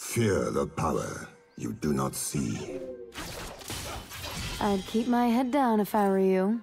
Fear the power you do not see. I'd keep my head down if I were you.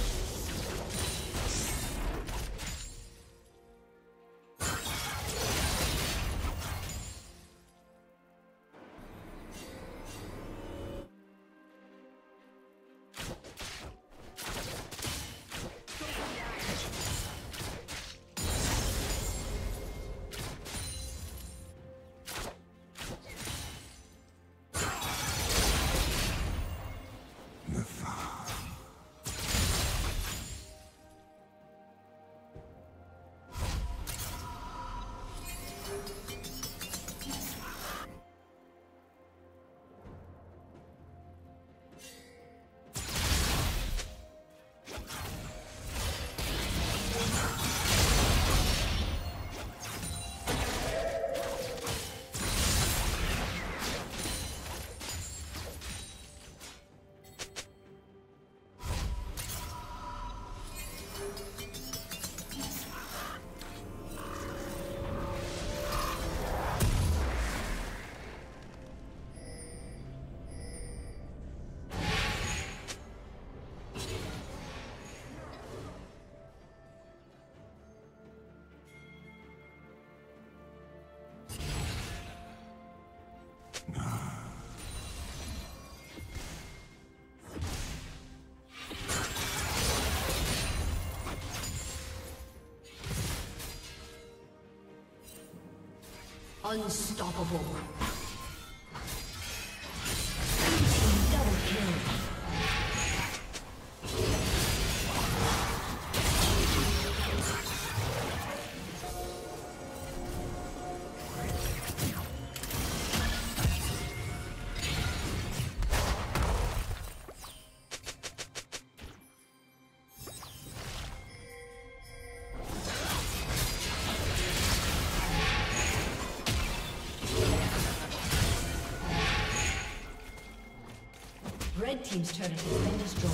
Unstoppable. Red team's turret has been destroyed.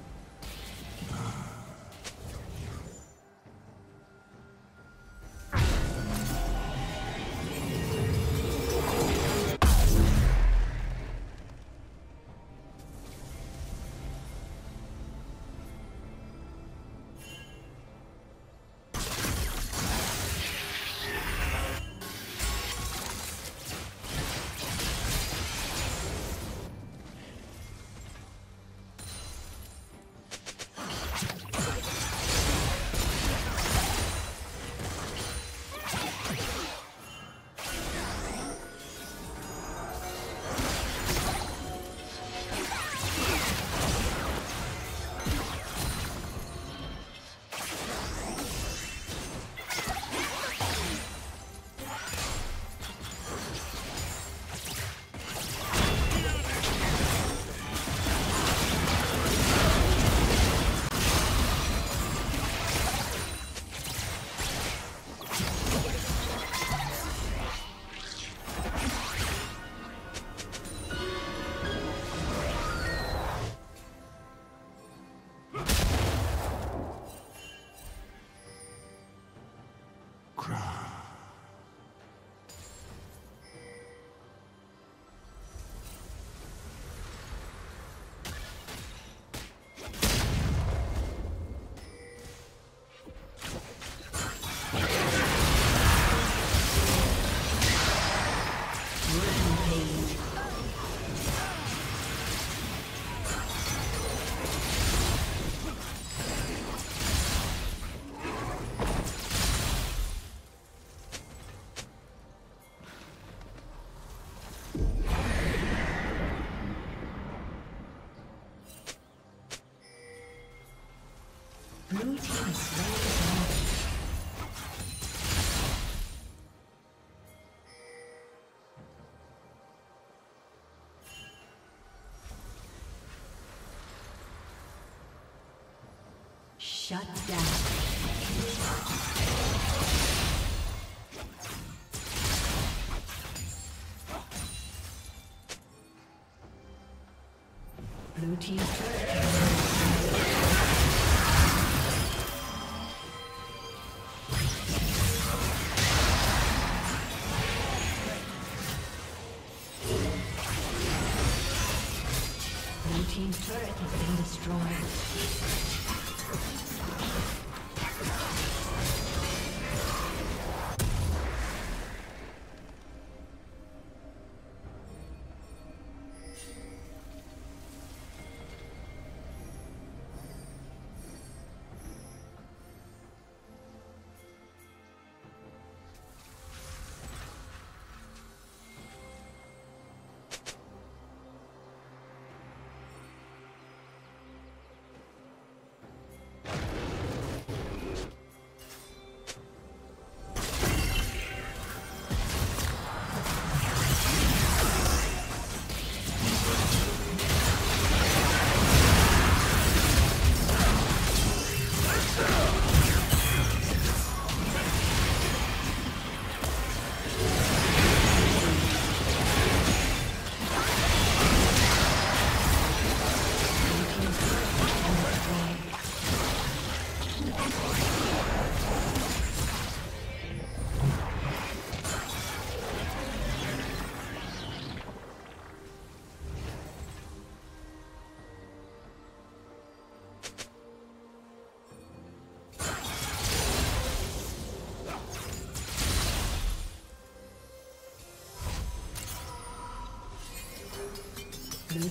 Shut down. Blue team turret has been destroyed. Blue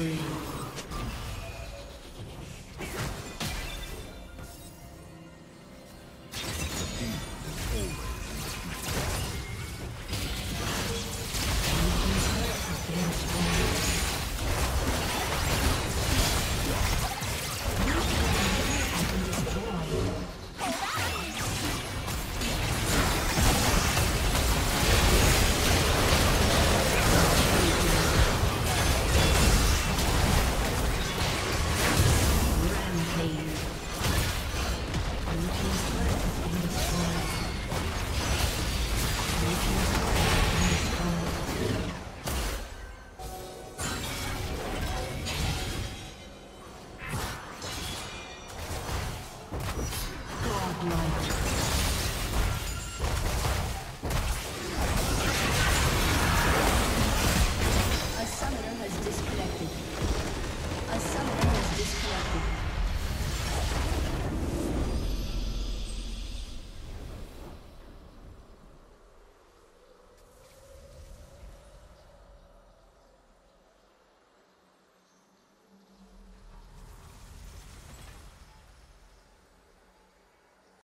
free.